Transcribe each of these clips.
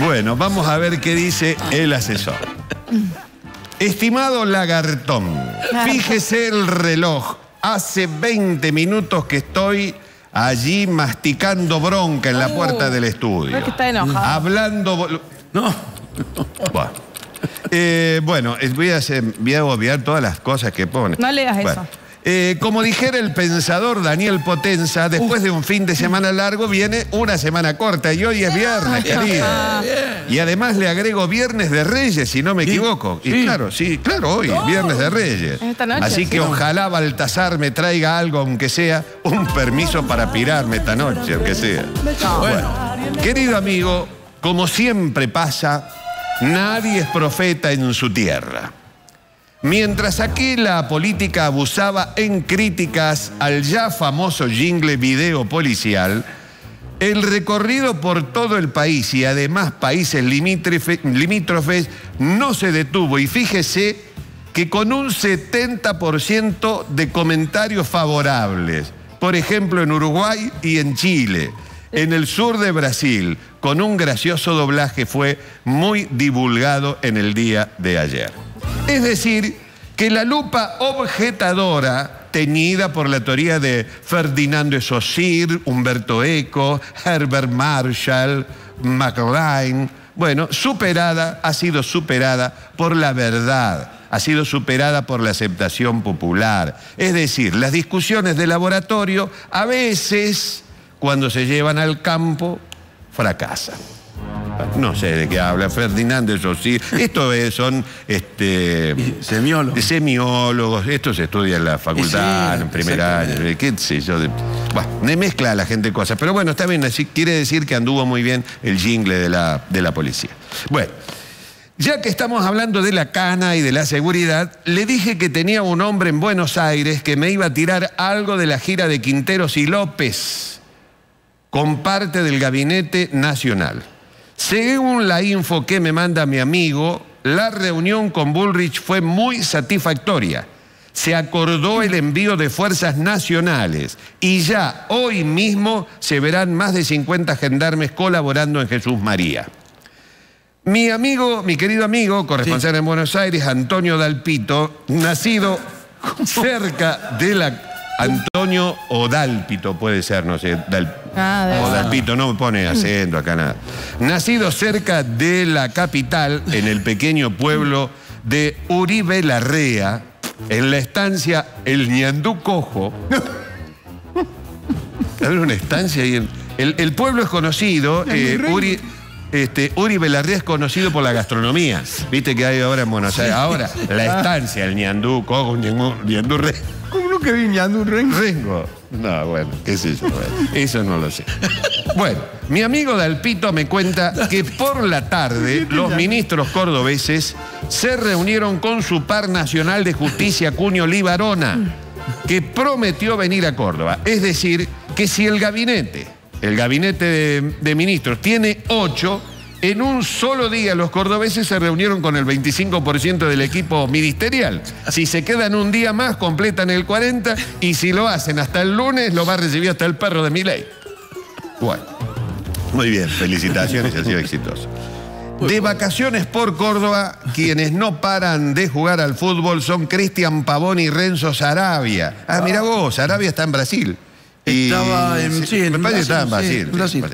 Bueno, vamos a ver qué dice el asesor. Estimado Lagartón, fíjese el reloj. Hace 20 minutos que estoy allí masticando bronca en la puerta del estudio. Creo que está enojado. Hablando... No. Bueno. Bueno, voy a obviar todas las cosas que pone. No leas eso. Como dijera el pensador Daniel Potenza, después de un fin de semana largo viene una semana corta. Y hoy es viernes, querido. Y además le agrego Viernes de Reyes, si no me equivoco. Y claro, hoy es Viernes de Reyes. Esta noche, así que ojalá Baltasar me traiga algo, aunque sea un permiso para pirarme esta noche, aunque sea. Bueno, querido amigo, como siempre pasa, nadie es profeta en su tierra. Mientras aquí la política abusaba en críticas al ya famoso jingle video policial, el recorrido por todo el país y además países limítrofes no se detuvo. Y fíjese que con un 70% de comentarios favorables, por ejemplo en Uruguay y en Chile, en el sur de Brasil, con un gracioso doblaje, fue muy divulgado en el día de ayer. Es decir, que la lupa objetadora, teñida por la teoría de Ferdinand de Saussure, Humberto Eco, Herbert Marshall, McLuhan, bueno, ha sido superada por la verdad, ha sido superada por la aceptación popular. Es decir, las discusiones de laboratorio a veces, cuando se llevan al campo, fracasan. No sé de qué habla Ferdinand de Saussure. Esto son semiólogos. Esto se estudia en la facultad, en primer año. ¿Qué sé yo? Bueno, me mezcla a la gente cosas. Pero bueno, está bien. Así quiere decir que anduvo muy bien el jingle de la policía. Bueno, ya que estamos hablando de la cana y de la seguridad, le dije que tenía un hombre en Buenos Aires que me iba a tirar algo de la gira de Quinteros y López con parte del Gabinete Nacional. Según la info que me manda mi amigo, la reunión con Bullrich fue muy satisfactoria. Se acordó el envío de fuerzas nacionales y ya hoy mismo se verán más de 50 gendarmes colaborando en Jesús María. Mi querido amigo, corresponsal en Buenos Aires, Antonio Dalpito, nacido cerca de la... Antonio o Dalpito, puede ser, no sé, o Dalpito, no me pone acento acá nada. Nacido cerca de la capital, en el pequeño pueblo de Uribelarrea, en la estancia El Niandú Cojo. Era una estancia y el pueblo es conocido, Uribelarrea es conocido por la gastronomía. Viste que hay ahora en Buenos Aires. Ahora, la estancia El Niandú Cojo, Niandú Rey. ¿Cómo no que viñando un rengo? No, bueno, qué sé yo. Bueno, eso no lo sé. Bueno, mi amigo Dalpito me cuenta que por la tarde los ministros cordobeses se reunieron con su par nacional de justicia, Cuño Libarona, que prometió venir a Córdoba. Es decir, que si el gabinete de ministros tiene 8, en un solo día los cordobeses se reunieron con el 25% del equipo ministerial. Si se quedan un día más, completan el 40%, y si lo hacen hasta el lunes, lo va a recibir hasta el perro de Milei. Bueno, muy bien, felicitaciones, ha sido exitoso. De vacaciones por Córdoba, quienes no paran de jugar al fútbol son Cristian Pavón y Renzo Saravia. Ah, mirá vos, Saravia está en Brasil. Estaba en Brasil.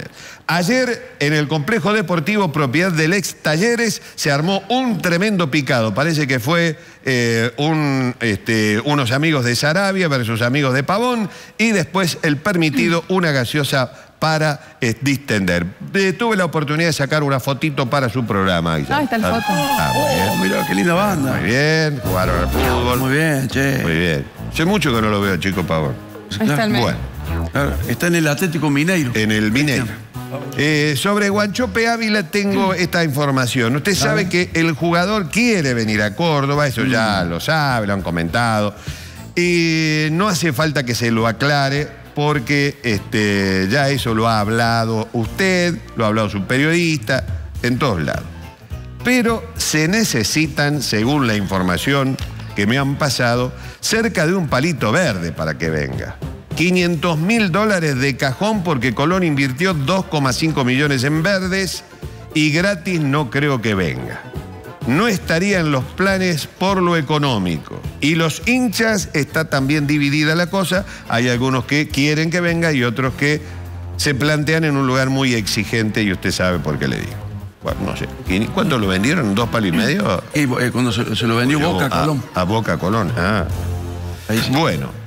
Ayer, en el complejo deportivo propiedad del ex Talleres, se armó un tremendo picado. Parece que fue unos amigos de Saravia versus amigos de Pavón, y después el permitido, una gaseosa para distender. Tuve la oportunidad de sacar una fotito para su programa. Ah, está la foto. Mirá, qué linda banda. Muy bien, jugaron al fútbol. Muy bien, che. Muy bien. Hace mucho que no lo veo, chico Pavón. Está, bueno, está en el Atlético Mineiro. En el Mineiro. Sobre Guanchope Ávila tengo esta información. Usted sabe que el jugador quiere venir a Córdoba, eso ya lo sabe, lo han comentado. Y no hace falta que se lo aclare, porque ya eso lo ha hablado usted, lo ha hablado su periodista, en todos lados. Pero se necesitan, según la información que me han pasado, cerca de un palito verde para que venga. $500.000 de cajón, porque Colón invirtió 2,5 millones en verdes y gratis no creo que venga. No estaría en los planes por lo económico. Y los hinchas, está también dividida la cosa. Hay algunos que quieren que venga y otros que se plantean en un lugar muy exigente, y usted sabe por qué le digo. Bueno, no sé. ¿Y cuándo lo vendieron? ¿2 palos y medio? Cuando se lo vendió Boca a Colón. A Boca Colón, ah. Ahí sí. Bueno.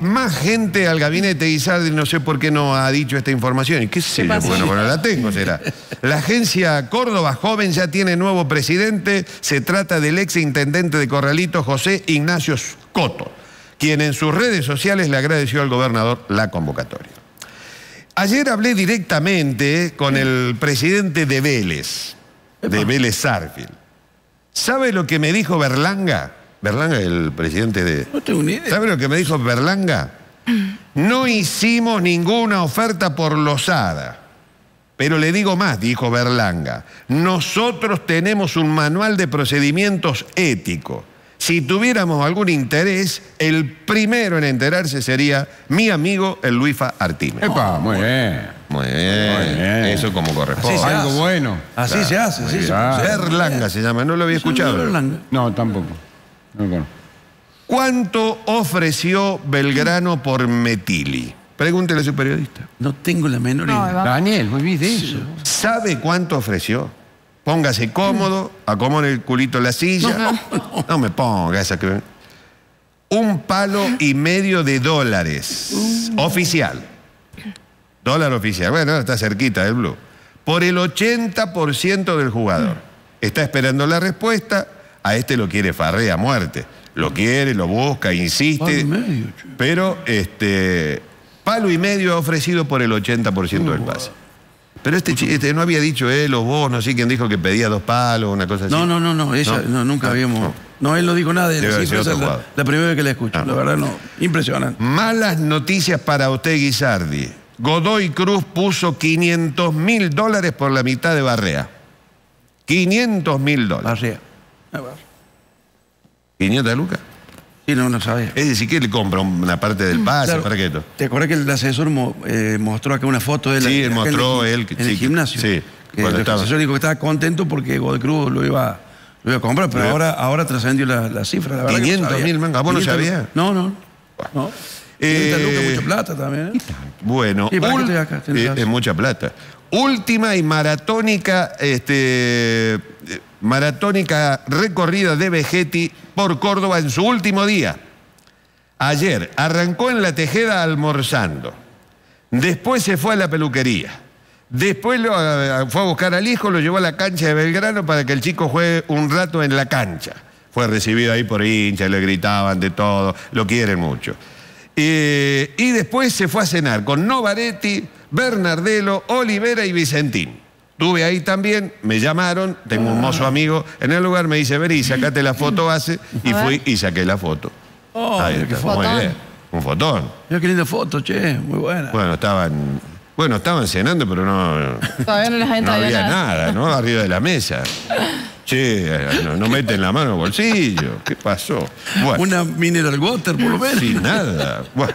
Más gente al gabinete. Guizzardi, no sé por qué no ha dicho esta información. ¿Qué sé yo? Bueno, pero la tengo, será. La agencia Córdoba Joven ya tiene nuevo presidente. Se trata del ex intendente de Corralito, José Ignacio Scotto, quien en sus redes sociales le agradeció al gobernador la convocatoria. Ayer hablé directamente con el presidente de Vélez, de Vélez Sarfield. ¿Sabe lo que me dijo Berlanga? Berlanga, el presidente de... No tengo ni idea. ¿Sabe lo que me dijo Berlanga? No hicimos ninguna oferta por Lozada. Pero le digo más, dijo Berlanga. Nosotros tenemos un manual de procedimientos ético. Si tuviéramos algún interés, el primero en enterarse sería mi amigo, el Luisfa Artime. ¡Epa! Muy bien. Muy bien. Muy bien. Eso como corresponde. Algo bueno. Así se hace. Así se hace. Berlanga se llama, no lo había escuchado. No, tampoco. No, bueno. ¿Cuánto ofreció Belgrano por Metilli? Pregúntele a su periodista. No tengo la menor idea. No, Daniel, volví de eso. ¿Sabe cuánto ofreció? Póngase cómodo, acomode el culito en la silla. No me ponga esa que... $1,5 de dólares. Oficial. Dólar oficial. Bueno, está cerquita del Blue. Por el 80% del jugador. Está esperando la respuesta. A este lo quiere Barrea a muerte. Lo quiere, lo busca, insiste. $1,5 pero $1,5 ha ofrecido por el 80% del pase. Pero no había dicho él o vos, no sé quién dijo que pedía $2 palos, una cosa así. No, ella, no nunca habíamos... No, él no dijo nada de eso. Esa es la primera vez que la escucho, la verdad no. Impresionante. Malas noticias para usted, Guizzardi. Godoy Cruz puso $500.000 por la mitad de Barrea. $500.000. Barrea. A ver. ¿500 lucas? Sí, no sabía. Es decir, que le compra una parte del pase, claro. ¿Para qué esto? ¿Te acuerdas que el asesor mostró acá una foto de él? Sí, él mostró él. En el gimnasio. Sí. El asesor dijo que estaba contento porque Godoy Cruz lo iba a comprar, pero ahora trascendió la cifra. La verdad, $500.000, ¿a vos no sabías? No. 500 lucas es mucha plata también. Bueno, sí, es mucha plata. Última y maratónica recorrida de Vegetti por Córdoba en su último día. Ayer arrancó en La Tejeda almorzando. Después se fue a la peluquería. Después fue a buscar al hijo, lo llevó a la cancha de Belgrano para que el chico juegue un rato en la cancha. Fue recibido ahí por hinchas, le gritaban de todo, lo quieren mucho. Y después se fue a cenar con Novaretti, Bernardello, Olivera y Vicentín. Estuve ahí también, me llamaron, tengo un mozo amigo en el lugar, me dice, vení, sacate la foto base, y fui y saqué la foto. Oh, ahí qué fotón. Muy bien. Un fotón. Mira qué linda foto, che, muy buena. Bueno, estaban cenando, pero no... Todavía no les ha entrado nada, ¿no? Arriba de la mesa. Che, no meten la mano en el bolsillo. ¿Qué pasó? Bueno, una mineral water, por lo menos. Sin nada. Bueno,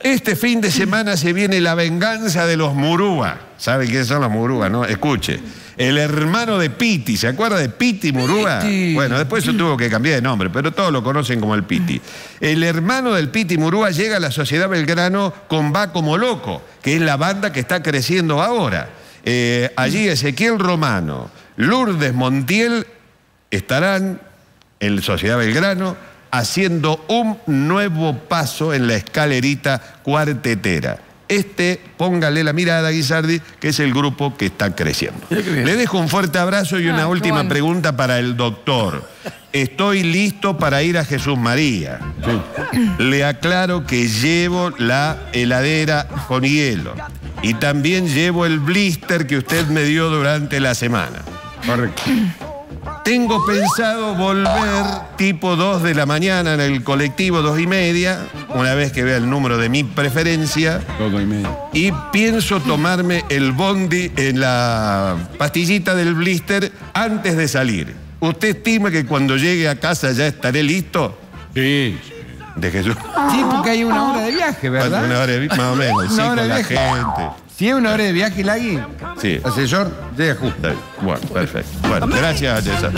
este fin de semana se viene la venganza de los Murúa. ¿Saben quiénes son los Murúa, no? Escuche. El hermano de Piti, ¿se acuerda de Piti Murúa? Bueno, después eso tuvo que cambiar de nombre, pero todos lo conocen como el Piti. El hermano del Piti Murúa llega a la Sociedad Belgrano con Va Como Loco, que es la banda que está creciendo ahora. Allí Ezequiel Romano, Lourdes Montiel estarán en Sociedad Belgrano haciendo un nuevo paso en la escalerita cuartetera. Póngale la mirada a Guizzardi, que es el grupo que está creciendo. Le dejo un fuerte abrazo y una última pregunta para el doctor. Estoy listo para ir a Jesús María. Sí. Le aclaro que llevo la heladera con hielo y también llevo el blister que usted me dio durante la semana. Correcto. Tengo pensado volver tipo 2 de la mañana en el colectivo, 2:30, una vez que vea el número de mi preferencia. 2:30. Y pienso tomarme el bondi en la pastillita del blister antes de salir. ¿Usted estima que cuando llegue a casa ya estaré listo? Sí. De Jesús. Sí, porque hay una hora de viaje, ¿verdad? Una hora de viaje, más o menos. Sí, con la gente. ¿Tiene una hora de viaje el Agui? Sí. ¿Asesor? Llega justo. Bueno, perfecto. Bueno, gracias, César.